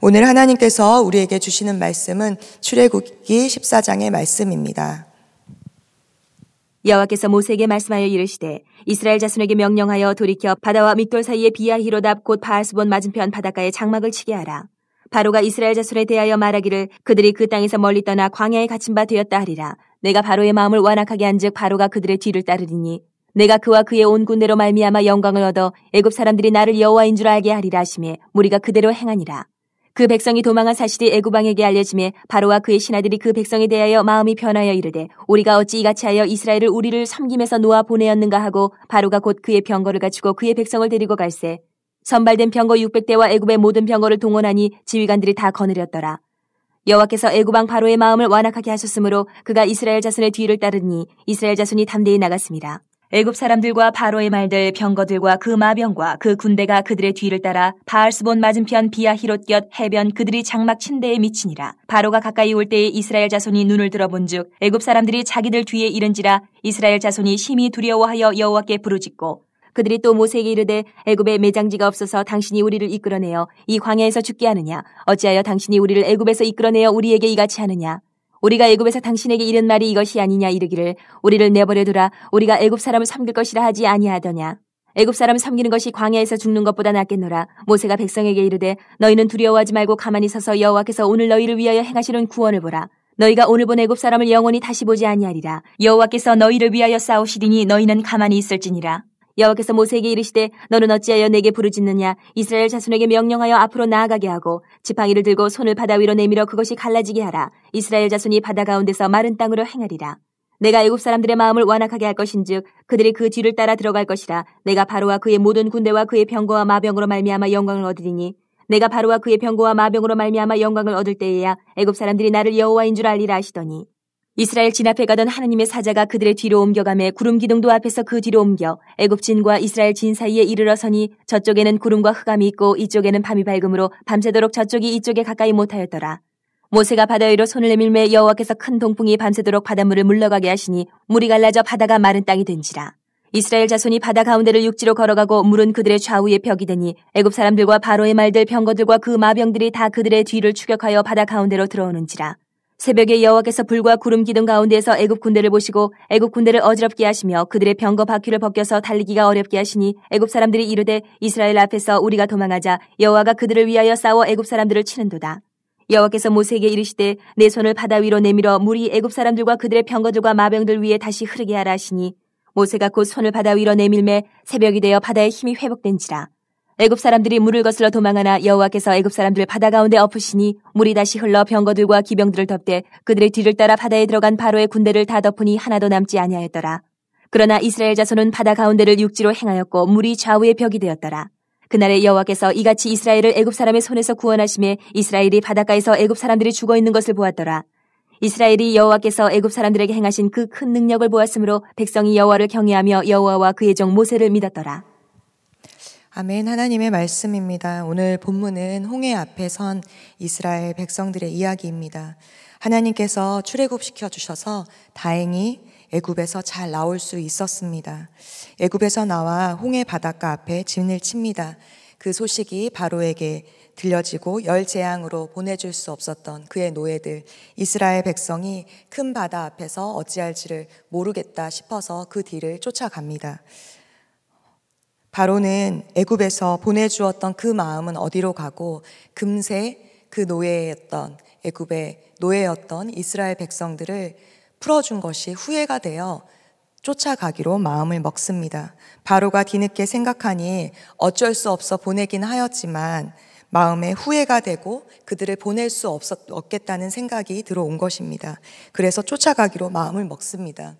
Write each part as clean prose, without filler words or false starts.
오늘 하나님께서 우리에게 주시는 말씀은 출애굽기 14장의 말씀입니다. 여호와께서 모세에게 말씀하여 이르시되 이스라엘 자손에게 명령하여 돌이켜 바다와 믹돌 사이의 비하히로답 곧 바알스본 맞은편 바닷가에 장막을 치게 하라. 바로가 이스라엘 자손에 대하여 말하기를 그들이 그 땅에서 멀리 떠나 광야에 갇힌 바 되었다 하리라. 내가 바로의 마음을 완악하게 한즉 바로가 그들의 뒤를 따르리니 내가 그와 그의 온 군대로 말미암아 영광을 얻어 애굽 사람들이 나를 여호와인 줄 알게 하리라 하시매 무리가 그대로 행하니라. 그 백성이 도망한 사실이 애굽 왕에게 알려지매 바로와 그의 신하들이 그 백성에 대하여 마음이 변하여 이르되 우리가 어찌 이같이 하여 이스라엘을 우리를 섬김에서 놓아 보내었는가 하고 바로가 곧 그의 병거를 갖추고 그의 백성을 데리고 갈세. 선발된 병거 600대와 애굽의 모든 병거를 동원하니 지휘관들이 다 거느렸더라. 여호와께서 애굽 왕 바로의 마음을 완악하게 하셨으므로 그가 이스라엘 자손의 뒤를 따르니 이스라엘 자손이 담대히 나갔습니다. 애굽 사람들과 바로의 말들, 병거들과 그 마병과 그 군대가 그들의 뒤를 따라 바알스본 맞은편 비아히롯곁 해변 그들이 장막 친대에 미치니라. 바로가 가까이 올 때에 이스라엘 자손이 눈을 들어본즉 애굽 사람들이 자기들 뒤에 이른지라. 이스라엘 자손이 심히 두려워하여 여호와께 부르짖고 그들이 또 모세에게 이르되 애굽에 매장지가 없어서 당신이 우리를 이끌어내어 이 광야에서 죽게 하느냐? 어찌하여 당신이 우리를 애굽에서 이끌어내어 우리에게 이같이 하느냐? 우리가 애굽에서 당신에게 이른 말이 이것이 아니냐? 이르기를 우리를 내버려 두라. 우리가 애굽 사람을 섬길 것이라 하지 아니하더냐? 애굽 사람을 섬기는 것이 광야에서 죽는 것보다 낫겠노라. 모세가 백성에게 이르되 너희는 두려워하지 말고 가만히 서서 여호와께서 오늘 너희를 위하여 행하시는 구원을 보라. 너희가 오늘 본 애굽 사람을 영원히 다시 보지 아니하리라. 여호와께서 너희를 위하여 싸우시리니 너희는 가만히 있을지니라. 여호와께서 모세에게 이르시되 너는 어찌하여 내게 부르짖느냐? 이스라엘 자손에게 명령하여 앞으로 나아가게 하고 지팡이를 들고 손을 바다 위로 내밀어 그것이 갈라지게 하라. 이스라엘 자손이 바다 가운데서 마른 땅으로 행하리라. 내가 애굽 사람들의 마음을 완악하게 할 것인즉 그들이 그 뒤를 따라 들어갈 것이라. 내가 바로와 그의 모든 군대와 그의 병거와 마병으로 말미암아 영광을 얻으리니 내가 바로와 그의 병거와 마병으로 말미암아 영광을 얻을 때에야 애굽 사람들이 나를 여호와인 줄 알리라 하시더니 이스라엘 진앞에 가던 하나님의 사자가 그들의 뒤로 옮겨가매 구름 기둥도 앞에서 그 뒤로 옮겨 애굽 진과 이스라엘 진 사이에 이르러 서니 저쪽에는 구름과 흑암이 있고 이쪽에는 밤이 밝음으로 밤새도록 저쪽이 이쪽에 가까이 못하였더라. 모세가 바다 위로 손을 내밀매 여호와께서 큰 동풍이 밤새도록 바닷물을 물러가게 하시니 물이 갈라져 바다가 마른 땅이 된지라. 이스라엘 자손이 바다 가운데를 육지로 걸어가고 물은 그들의 좌우에 벽이 되니 애굽 사람들과 바로의 말들, 병거들과 그 마병들이 다 그들의 뒤를 추격하여 바다 가운데로 들어오는지라. 새벽에 여호와께서 불과 구름 기둥 가운데에서 애굽 군대를 보시고 애굽 군대를 어지럽게 하시며 그들의 병거 바퀴를 벗겨서 달리기가 어렵게 하시니 애굽 사람들이 이르되 이스라엘 앞에서 우리가 도망하자. 여호와가 그들을 위하여 싸워 애굽 사람들을 치는도다. 여호와께서 모세에게 이르시되 내 손을 바다 위로 내밀어 물이 애굽 사람들과 그들의 병거들과 마병들 위에 다시 흐르게 하라 하시니 모세가 곧 손을 바다 위로 내밀매 새벽이 되어 바다의 힘이 회복된지라. 애굽 사람들이 물을 거슬러 도망하나 여호와께서 애굽 사람들을 바다 가운데 엎으시니 물이 다시 흘러 병거들과 기병들을 덮되 그들의 뒤를 따라 바다에 들어간 바로의 군대를 다 덮으니 하나도 남지 아니하였더라. 그러나 이스라엘 자손은 바다 가운데를 육지로 행하였고 물이 좌우의 벽이 되었더라. 그날에 여호와께서 이같이 이스라엘을 애굽 사람의 손에서 구원하시매 이스라엘이 바닷가에서 애굽 사람들이 죽어 있는 것을 보았더라. 이스라엘이 여호와께서 애굽 사람들에게 행하신 그 큰 능력을 보았으므로 백성이 여호와를 경외하며 여호와와 그의 종 모세를 믿었더라. 아멘. 하나님의 말씀입니다. 오늘 본문은 홍해 앞에 선 이스라엘 백성들의 이야기입니다. 하나님께서 출애굽시켜 주셔서 다행히 애굽에서 잘 나올 수 있었습니다. 애굽에서 나와 홍해 바닷가 앞에 진을 칩니다. 그 소식이 바로에게 들려지고 열 재앙으로 보내줄 수 없었던 그의 노예들 이스라엘 백성이 큰 바다 앞에서 어찌할지를 모르겠다 싶어서 그 뒤를 쫓아갑니다. 바로는 애굽에서 보내주었던 그 마음은 어디로 가고 금세 그 노예였던 애굽의 노예였던 이스라엘 백성들을 풀어준 것이 후회가 되어 쫓아가기로 마음을 먹습니다. 바로가 뒤늦게 생각하니 어쩔 수 없어 보내긴 하였지만 마음에 후회가 되고 그들을 보낼 수 없겠다는 생각이 들어온 것입니다. 그래서 쫓아가기로 마음을 먹습니다.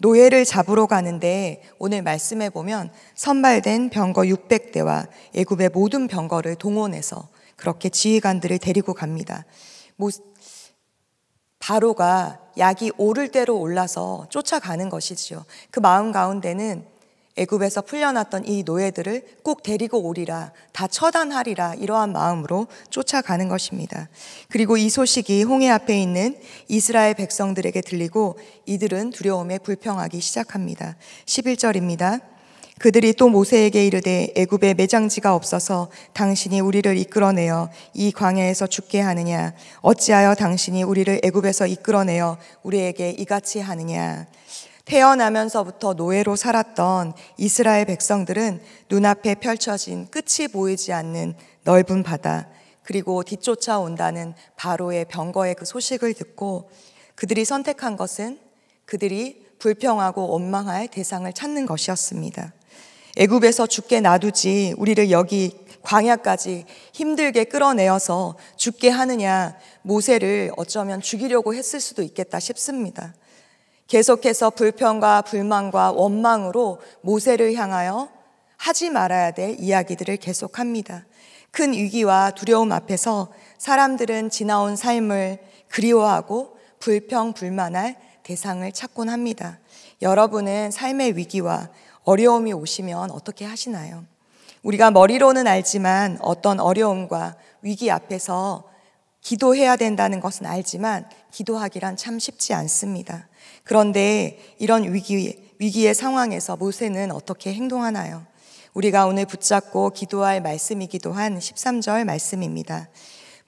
노예를 잡으러 가는데 오늘 말씀해 보면 선발된 병거 600대와 애굽의 모든 병거를 동원해서 그렇게 지휘관들을 데리고 갑니다. 바로가 약이 오를 대로 올라서 쫓아가는 것이지요. 그 마음 가운데는 애굽에서 풀려났던 이 노예들을 꼭 데리고 오리라, 다 처단하리라 이러한 마음으로 쫓아가는 것입니다. 그리고 이 소식이 홍해 앞에 있는 이스라엘 백성들에게 들리고 이들은 두려움에 불평하기 시작합니다. 11절입니다. 그들이 또 모세에게 이르되 애굽에 매장지가 없어서 당신이 우리를 이끌어내어 이 광야에서 죽게 하느냐? 어찌하여 당신이 우리를 애굽에서 이끌어내어 우리에게 이같이 하느냐? 태어나면서부터 노예로 살았던 이스라엘 백성들은 눈앞에 펼쳐진 끝이 보이지 않는 넓은 바다, 그리고 뒤쫓아온다는 바로의 병거의 그 소식을 듣고 그들이 선택한 것은 그들이 불평하고 원망할 대상을 찾는 것이었습니다. 애굽에서 죽게 놔두지 우리를 여기 광야까지 힘들게 끌어내어서 죽게 하느냐, 모세를 어쩌면 죽이려고 했을 수도 있겠다 싶습니다. 계속해서 불평과 불만과 원망으로 모세를 향하여 하지 말아야 될 이야기들을 계속합니다. 큰 위기와 두려움 앞에서 사람들은 지나온 삶을 그리워하고 불평, 불만할 대상을 찾곤 합니다. 여러분은 삶의 위기와 어려움이 오시면 어떻게 하시나요? 우리가 머리로는 알지만 어떤 어려움과 위기 앞에서 기도해야 된다는 것은 알지만 기도하기란 참 쉽지 않습니다. 그런데 이런 위기의 상황에서 모세는 어떻게 행동하나요? 우리가 오늘 붙잡고 기도할 말씀이기도 한 13절 말씀입니다.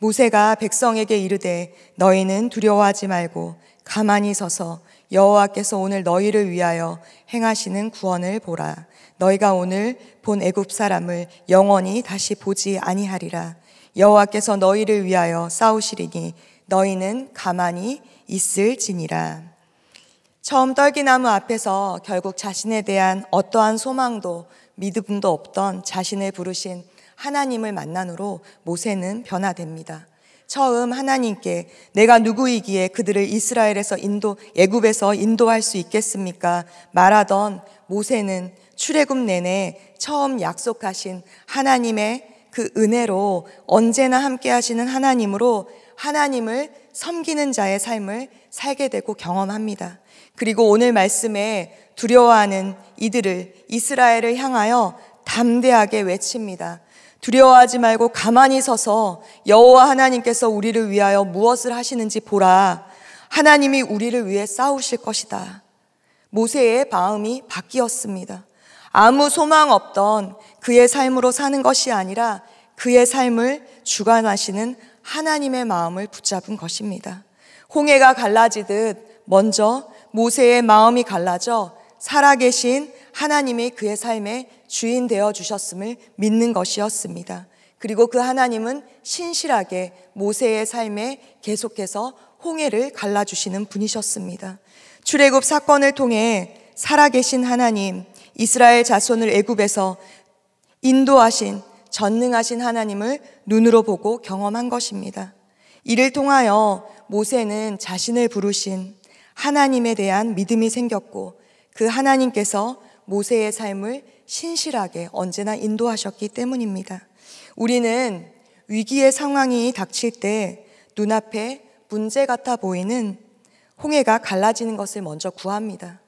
모세가 백성에게 이르되 너희는 두려워하지 말고 가만히 서서 여호와께서 오늘 너희를 위하여 행하시는 구원을 보라. 너희가 오늘 본 애굽 사람을 영원히 다시 보지 아니하리라. 여호와께서 너희를 위하여 싸우시리니 너희는 가만히 있을지니라. 처음 떨기나무 앞에서 결국 자신에 대한 어떠한 소망도 믿음도 없던 자신을 부르신 하나님을 만난 후로 모세는 변화됩니다. 처음 하나님께 내가 누구이기에 그들을 이스라엘에서 애굽에서 인도할 수 있겠습니까? 말하던 모세는 출애굽 내내 처음 약속하신 하나님의 그 은혜로 언제나 함께 하시는 하나님으로 하나님을 섬기는 자의 삶을 살게 되고 경험합니다. 그리고 오늘 말씀에 두려워하는 이들을, 이스라엘을 향하여 담대하게 외칩니다. 두려워하지 말고 가만히 서서 여호와 하나님께서 우리를 위하여 무엇을 하시는지 보라. 하나님이 우리를 위해 싸우실 것이다. 모세의 마음이 바뀌었습니다. 아무 소망 없던 그의 삶으로 사는 것이 아니라 그의 삶을 주관하시는 하나님의 마음을 붙잡은 것입니다. 홍해가 갈라지듯 먼저 모세의 마음이 갈라져 살아계신 하나님이 그의 삶의 주인 되어 주셨음을 믿는 것이었습니다. 그리고 그 하나님은 신실하게 모세의 삶에 계속해서 홍해를 갈라주시는 분이셨습니다. 출애굽 사건을 통해 살아계신 하나님, 이스라엘 자손을 애굽에서 인도하신 전능하신 하나님을 눈으로 보고 경험한 것입니다. 이를 통하여 모세는 자신을 부르신 하나님에 대한 믿음이 생겼고 그 하나님께서 모세의 삶을 신실하게 언제나 인도하셨기 때문입니다. 우리는 위기의 상황이 닥칠 때 눈앞에 문제 같아 보이는 홍해가 갈라지는 것을 먼저 구합니다.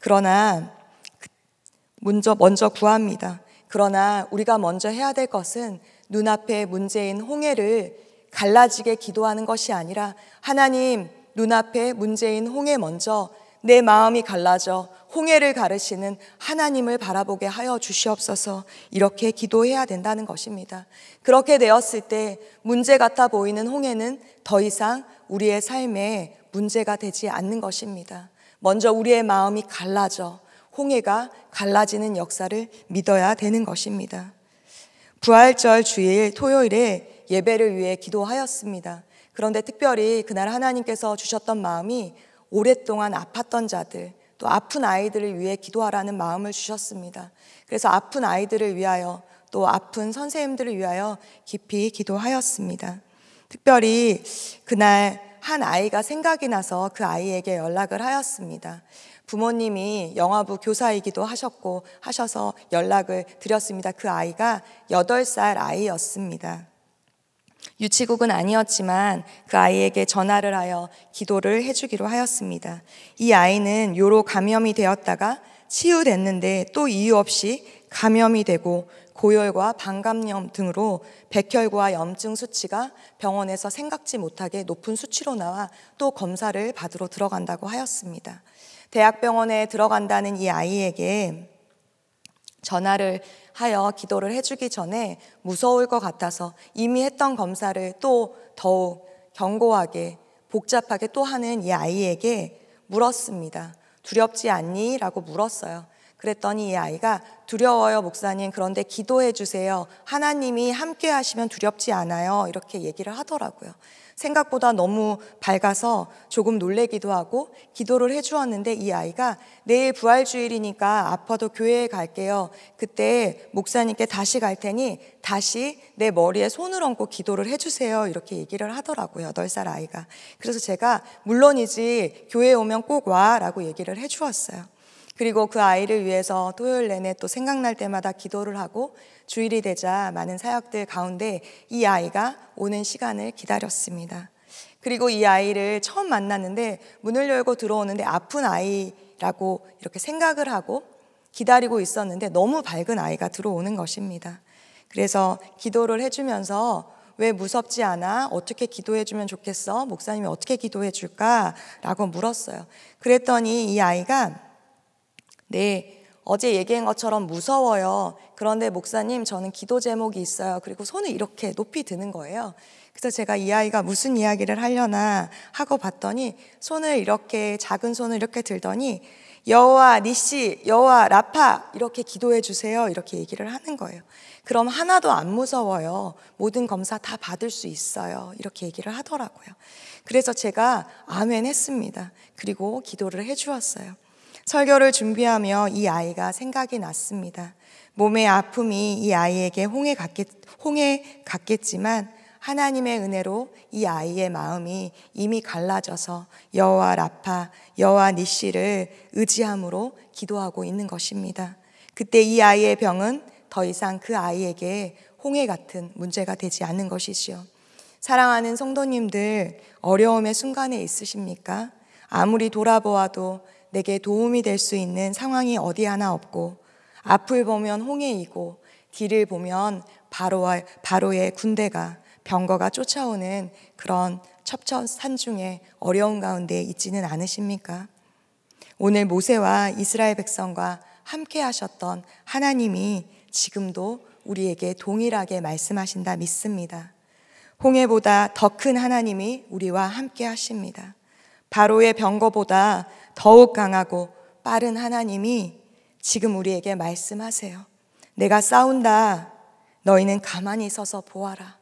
그러나 우리가 먼저 해야 될 것은 눈앞에 문제인 홍해를 갈라지게 기도하는 것이 아니라, 하나님, 눈앞에 문제인 홍해 먼저, 내 마음이 갈라져 홍해를 가르시는 하나님을 바라보게 하여 주시옵소서, 이렇게 기도해야 된다는 것입니다. 그렇게 되었을 때 문제 같아 보이는 홍해는 더 이상 우리의 삶에 문제가 되지 않는 것입니다. 먼저 우리의 마음이 갈라져 홍해가 갈라지는 역사를 믿어야 되는 것입니다. 부활절 주일 토요일에 예배를 위해 기도하였습니다. 그런데 특별히 그날 하나님께서 주셨던 마음이 오랫동안 아팠던 자들, 또 아픈 아이들을 위해 기도하라는 마음을 주셨습니다. 그래서 아픈 아이들을 위하여, 또 아픈 선생님들을 위하여 깊이 기도하였습니다. 특별히 그날 한 아이가 생각이 나서 그 아이에게 연락을 하였습니다. 부모님이 영화부 교사이기도 하셔서 연락을 드렸습니다. 그 아이가 8살 아이였습니다. 유치국은 아니었지만 그 아이에게 전화를 하여 기도를 해주기로 하였습니다. 이 아이는 요로 감염이 되었다가 치유됐는데 또 이유 없이 감염이 되고 고열과 방감염 등으로 백혈구와 염증 수치가 병원에서 생각지 못하게 높은 수치로 나와 또 검사를 받으러 들어간다고 하였습니다. 대학병원에 들어간다는 이 아이에게 전화를 하여 기도를 해주기 전에 무서울 것 같아서 이미 했던 검사를 또 더욱 견고하게 복잡하게 또 하는 이 아이에게 물었습니다. 두렵지 않니? 라고 물었어요. 그랬더니 이 아이가 두려워요 목사님, 그런데 기도해 주세요. 하나님이 함께 하시면 두렵지 않아요. 이렇게 얘기를 하더라고요. 생각보다 너무 밝아서 조금 놀래기도 하고 기도를 해 주었는데 이 아이가 내일 부활주일이니까 아파도 교회에 갈게요. 그때 목사님께 다시 갈 테니 다시 내 머리에 손을 얹고 기도를 해 주세요. 이렇게 얘기를 하더라고요. 8살 아이가. 그래서 제가 물론이지 교회에 오면 꼭 와 라고 얘기를 해 주었어요. 그리고 그 아이를 위해서 토요일 내내 또 생각날 때마다 기도를 하고 주일이 되자 많은 사역들 가운데 이 아이가 오는 시간을 기다렸습니다. 그리고 이 아이를 처음 만났는데 문을 열고 들어오는데 아픈 아이라고 이렇게 생각을 하고 기다리고 있었는데 너무 밝은 아이가 들어오는 것입니다. 그래서 기도를 해주면서 왜 무섭지 않아? 어떻게 기도해주면 좋겠어? 목사님이 어떻게 기도해줄까? 라고 물었어요. 그랬더니 이 아이가 네, 어제 얘기한 것처럼 무서워요. 그런데 목사님, 저는 기도 제목이 있어요. 그리고 손을 이렇게 높이 드는 거예요. 그래서 제가 이 아이가 무슨 이야기를 하려나 하고 봤더니 손을 이렇게, 작은 손을 이렇게 들더니 여호와 니시, 여호와 라파 이렇게 기도해 주세요. 이렇게 얘기를 하는 거예요. 그럼 하나도 안 무서워요. 모든 검사 다 받을 수 있어요. 이렇게 얘기를 하더라고요. 그래서 제가 아멘 했습니다. 그리고 기도를 해 주었어요. 설교를 준비하며 이 아이가 생각이 났습니다. 몸의 아픔이 이 아이에게 홍해 같겠지만 하나님의 은혜로 이 아이의 마음이 이미 갈라져서 여호와 라파, 여호와 니시를 의지함으로 기도하고 있는 것입니다. 그때 이 아이의 병은 더 이상 그 아이에게 홍해 같은 문제가 되지 않는 것이지요. 사랑하는 성도님들, 어려움의 순간에 있으십니까? 아무리 돌아보아도 내게 도움이 될 수 있는 상황이 어디 하나 없고 앞을 보면 홍해이고 뒤를 보면 바로의 군대가 병거가 쫓아오는 그런 첩첩산중의 어려운 가운데 있지는 않으십니까? 오늘 모세와 이스라엘 백성과 함께 하셨던 하나님이 지금도 우리에게 동일하게 말씀하신다 믿습니다. 홍해보다 더 큰 하나님이 우리와 함께 하십니다. 바로의 병거보다 더욱 강하고 빠른 하나님이 지금 우리에게 말씀하세요. 내가 싸운다. 너희는 가만히 서서 보아라.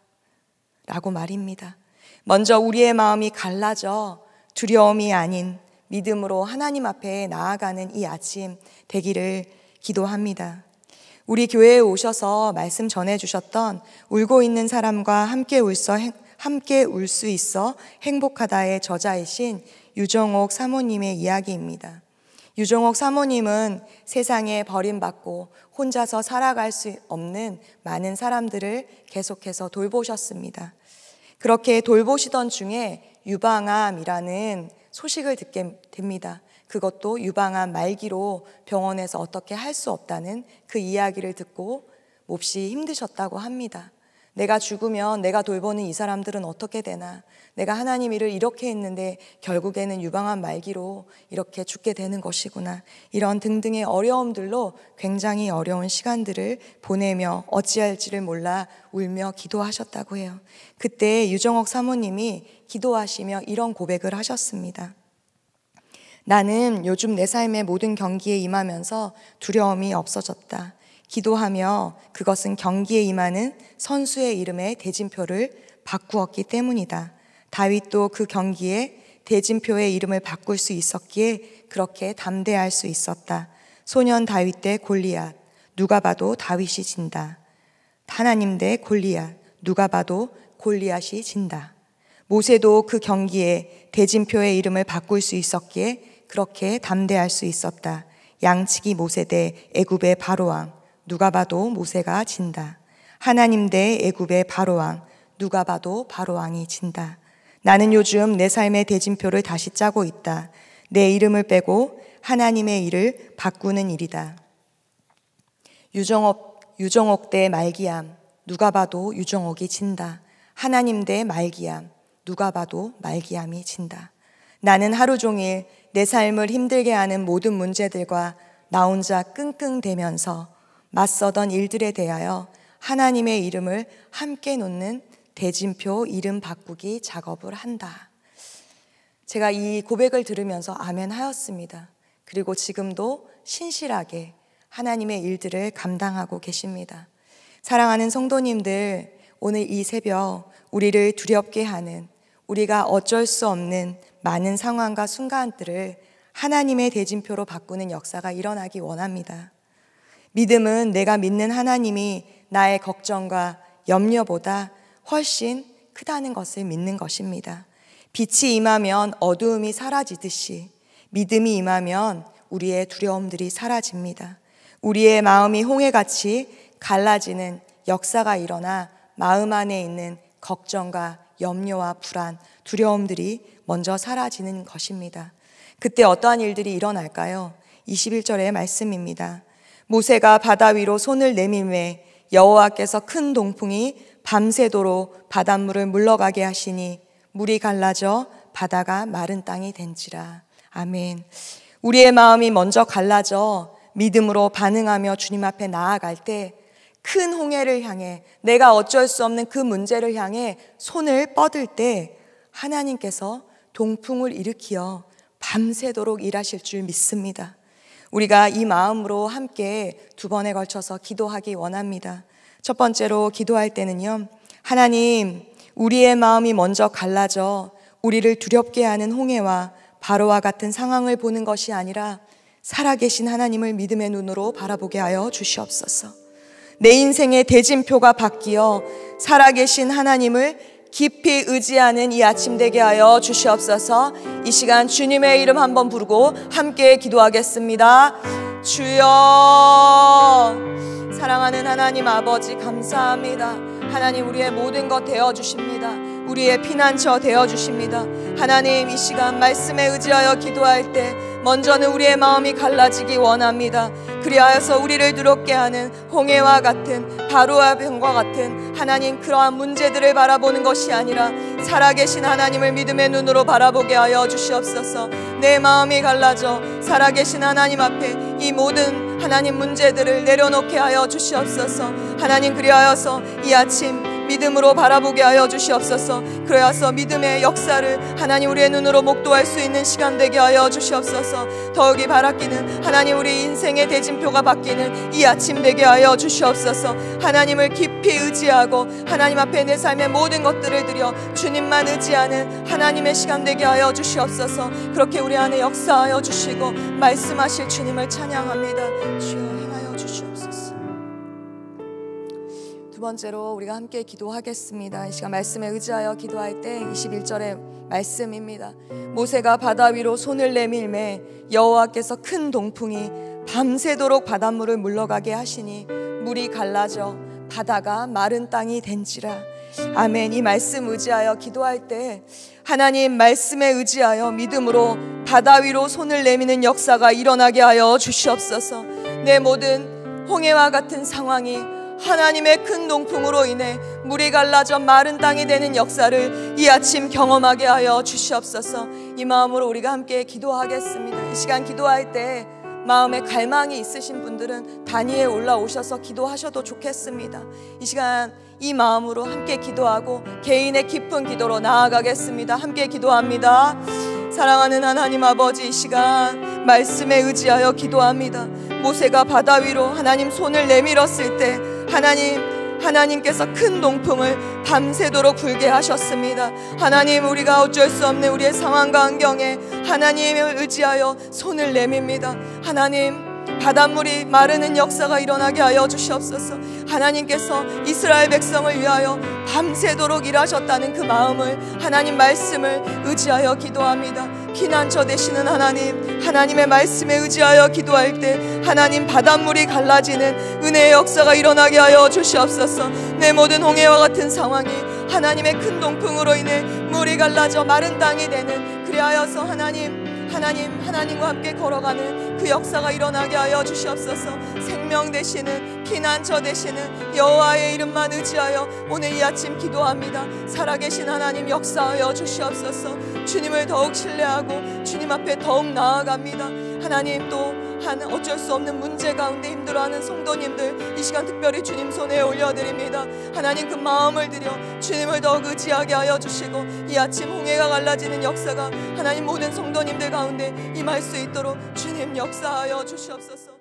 라고 말입니다. 먼저 우리의 마음이 갈라져 두려움이 아닌 믿음으로 하나님 앞에 나아가는 이 아침 되기를 기도합니다. 우리 교회에 오셔서 말씀 전해주셨던 울고 있는 사람과 함께 울 수 있어 행복하다의 저자이신 유정옥 사모님의 이야기입니다. 유정옥 사모님은 세상에 버림받고 혼자서 살아갈 수 없는 많은 사람들을 계속해서 돌보셨습니다. 그렇게 돌보시던 중에 유방암이라는 소식을 듣게 됩니다. 그것도 유방암 말기로 병원에서 어떻게 할 수 없다는 그 이야기를 듣고 몹시 힘드셨다고 합니다. 내가 죽으면 내가 돌보는 이 사람들은 어떻게 되나, 내가 하나님 일을 이렇게 했는데 결국에는 유방암 말기로 이렇게 죽게 되는 것이구나, 이런 등등의 어려움들로 굉장히 어려운 시간들을 보내며 어찌할지를 몰라 울며 기도하셨다고 해요. 그때 유정옥 사모님이 기도하시며 이런 고백을 하셨습니다. 나는 요즘 내 삶의 모든 경기에 임하면서 두려움이 없어졌다. 기도하며 그것은 경기에 임하는 선수의 이름에 대진표를 바꾸었기 때문이다. 다윗도 그 경기에 대진표의 이름을 바꿀 수 있었기에 그렇게 담대할 수 있었다. 소년 다윗 대 골리앗, 누가 봐도 다윗이 진다. 하나님 대 골리앗, 누가 봐도 골리앗이 진다. 모세도 그 경기에 대진표의 이름을 바꿀 수 있었기에 그렇게 담대할 수 있었다. 양치기 모세 대 애굽의 바로왕, 누가 봐도 모세가 진다. 하나님 대 애굽의 바로왕, 누가 봐도 바로왕이 진다. 나는 요즘 내 삶의 대진표를 다시 짜고 있다. 내 이름을 빼고 하나님의 일을 바꾸는 일이다. 유정옥 대 말기암, 누가 봐도 유정옥이 진다. 하나님 대 말기암, 누가 봐도 말기암이 진다. 나는 하루 종일 내 삶을 힘들게 하는 모든 문제들과 나 혼자 끙끙대면서 맞서던 일들에 대하여 하나님의 이름을 함께 놓는 대진표 이름 바꾸기 작업을 한다. 제가 이 고백을 들으면서 아멘 하였습니다. 그리고 지금도 신실하게 하나님의 일들을 감당하고 계십니다. 사랑하는 성도님들, 오늘 이 새벽 우리를 두렵게 하는, 우리가 어쩔 수 없는 많은 상황과 순간들을 하나님의 대진표로 바꾸는 역사가 일어나기 원합니다. 믿음은 내가 믿는 하나님이 나의 걱정과 염려보다 훨씬 크다는 것을 믿는 것입니다. 빛이 임하면 어두움이 사라지듯이 믿음이 임하면 우리의 두려움들이 사라집니다. 우리의 마음이 홍해같이 갈라지는 역사가 일어나 마음 안에 있는 걱정과 염려와 불안, 두려움들이 먼저 사라지는 것입니다. 그때 어떠한 일들이 일어날까요? 21절의 말씀입니다. 모세가 바다 위로 손을 내밀매 여호와께서 큰 동풍이 밤새도록 바닷물을 물러가게 하시니 물이 갈라져 바다가 마른 땅이 된지라. 아멘. 우리의 마음이 먼저 갈라져 믿음으로 반응하며 주님 앞에 나아갈 때 큰 홍해를 향해, 내가 어쩔 수 없는 그 문제를 향해 손을 뻗을 때 하나님께서 동풍을 일으키어 밤새도록 일하실 줄 믿습니다. 우리가 이 마음으로 함께 두 번에 걸쳐서 기도하기 원합니다. 첫 번째로 기도할 때는요, 하나님, 우리의 마음이 먼저 갈라져 우리를 두렵게 하는 홍해와 바로와 같은 상황을 보는 것이 아니라 살아계신 하나님을 믿음의 눈으로 바라보게 하여 주시옵소서. 내 인생의 대진표가 바뀌어 살아계신 하나님을 깊이 의지하는 이 아침 되게 하여 주시옵소서. 이 시간 주님의 이름 한번 부르고 함께 기도하겠습니다. 주여, 사랑하는 하나님 아버지, 감사합니다. 하나님, 우리의 모든 것 되어주십니다. 우리의 피난처 되어주십니다. 하나님, 이 시간 말씀에 의지하여 기도할 때 먼저는 우리의 마음이 갈라지기 원합니다. 그리하여서 우리를 두렵게 하는 홍해와 같은, 바로와 병과 같은 하나님 그러한 문제들을 바라보는 것이 아니라 살아계신 하나님을 믿음의 눈으로 바라보게 하여 주시옵소서. 내 마음이 갈라져 살아계신 하나님 앞에 이 모든 하나님 문제들을 내려놓게 하여 주시옵소서. 하나님, 그리하여서 이 아침 믿음으로 바라보게 하여 주시옵소서. 그래서 믿음의 역사를 하나님 우리의 눈으로 목도할 수 있는 시간 되게 하여 주시옵소서. 더욱이 바라기는 하나님 우리 인생의 대진표가 바뀌는 이 아침 되게 하여 주시옵소서. 하나님을 깊이 의지하고 하나님 앞에 내 삶의 모든 것들을 드려 주님만 의지하는 하나님의 시간 되게 하여 주시옵소서. 그렇게 우리 안에 역사하여 주시고 말씀하실 주님을 찬양합니다. 주여, 행하여 주시옵소서. 두 번째로 우리가 함께 기도하겠습니다. 이 시간 말씀에 의지하여 기도할 때 21절의 말씀입니다. 모세가 바다 위로 손을 내밀매 여호와께서 큰 동풍이 밤새도록 바닷물을 물러가게 하시니 물이 갈라져 바다가 마른 땅이 된지라. 아멘. 이 말씀 의지하여 기도할 때 하나님 말씀에 의지하여 믿음으로 바다 위로 손을 내미는 역사가 일어나게 하여 주시옵소서. 내 모든 홍해와 같은 상황이 하나님의 큰 동풍으로 인해 물이 갈라져 마른 땅이 되는 역사를 이 아침 경험하게 하여 주시옵소서. 이 마음으로 우리가 함께 기도하겠습니다. 이 시간 기도할 때 마음에 갈망이 있으신 분들은 단위에 올라오셔서 기도하셔도 좋겠습니다. 이 시간 이 마음으로 함께 기도하고 개인의 깊은 기도로 나아가겠습니다. 함께 기도합니다. 사랑하는 하나님 아버지, 이 시간 말씀에 의지하여 기도합니다. 모세가 바다 위로 하나님 손을 내밀었을 때 하나님께서 큰 동풍을 밤새도록 불게 하셨습니다. 하나님, 우리가 어쩔 수 없는 우리의 상황과 환경에 하나님을 의지하여 손을 내밉니다. 하나님, 바닷물이 마르는 역사가 일어나게 하여 주시옵소서. 하나님께서 이스라엘 백성을 위하여 밤새도록 일하셨다는 그 마음을, 하나님 말씀을 의지하여 기도합니다. 피난처 되시는 하나님, 하나님의 말씀에 의지하여 기도할 때 하나님 바닷물이 갈라지는 은혜의 역사가 일어나게 하여 주시옵소서. 내 모든 홍해와 같은 상황이 하나님의 큰 동풍으로 인해 물이 갈라져 마른 땅이 되는, 그리하여서 하나님과 함께 걸어가는 그 역사가 일어나게 하여 주시옵소서. 생명 되시는, 피난처 되시는 여호와의 이름만 의지하여 오늘 이 아침 기도합니다. 살아계신 하나님 역사하여 주시옵소서. 주님을 더욱 신뢰하고 주님 앞에 더욱 나아갑니다. 하나님, 또 하는 어쩔 수 없는 문제 가운데 힘들어하는 성도님들 이 시간 특별히 주님 손에 올려드립니다. 하나님 그 마음을 들여 주님을 더욱 의지하게 하여 주시고 이 아침 홍해가 갈라지는 역사가 하나님 모든 성도님들 가운데 임할 수 있도록 주님 역사하여 주시옵소서.